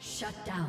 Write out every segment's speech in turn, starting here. Shut down.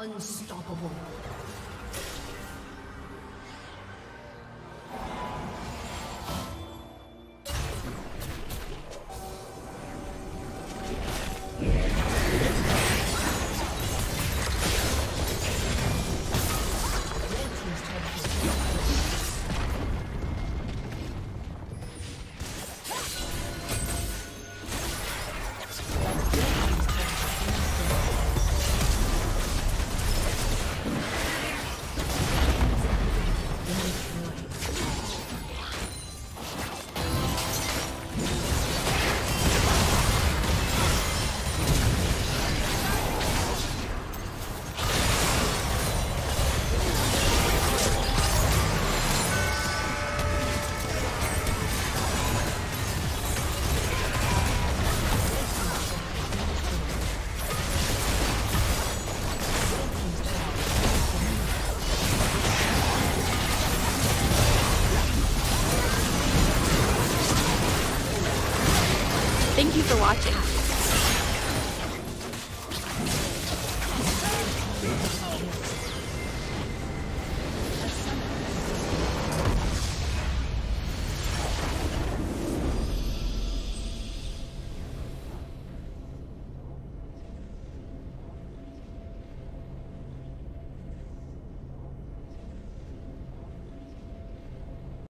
Unstoppable. Thank you for watching.